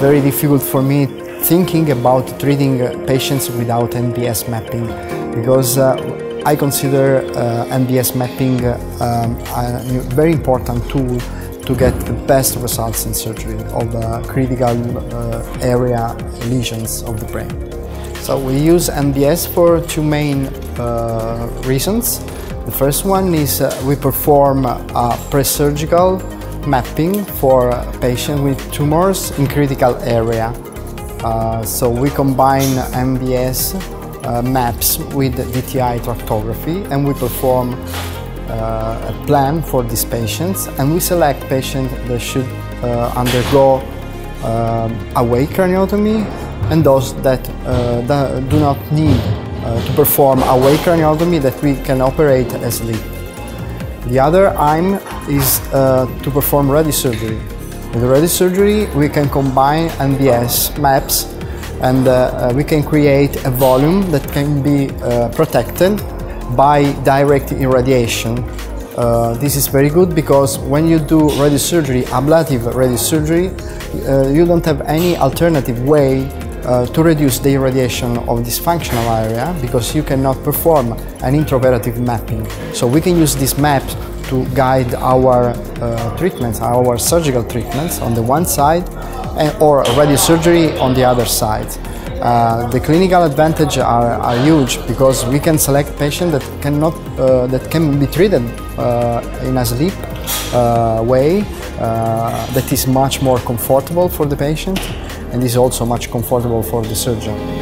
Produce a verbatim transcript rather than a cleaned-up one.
very difficult for me thinking about treating uh, patients without N B S mapping, because uh, I consider uh, N B S mapping uh, um, a very important tool to get the best results in surgery of the critical uh, area lesions of the brain. So we use N B S for two main uh, reasons. The first one is uh, we perform a pre-surgical mapping for a patient with tumors in critical area. Uh, so we combine N B S uh, maps with D T I tractography, and we perform uh, a plan for these patients, and we select patients that should uh, undergo uh, awake craniotomy and those that, uh, that do not need uh, to perform awake craniotomy, that we can operate asleep. The other aim is uh, to perform radiosurgery. With radiosurgery, we can combine N B S maps, and uh, we can create a volume that can be uh, protected by direct irradiation. Uh, this is very good because when you do radiosurgery, ablative radiosurgery, uh, you don't have any alternative way Uh, to reduce the irradiation of this functional area, because you cannot perform an intraoperative mapping. So we can use these maps to guide our uh, treatments, our surgical treatments on the one side, and, or radiosurgery on the other side. Uh, the clinical advantages are, are huge, because we can select patients that cannot, uh, that can be treated uh, in a sleep uh, way uh, that is much more comfortable for the patient, and is also much comfortable for the surgeon.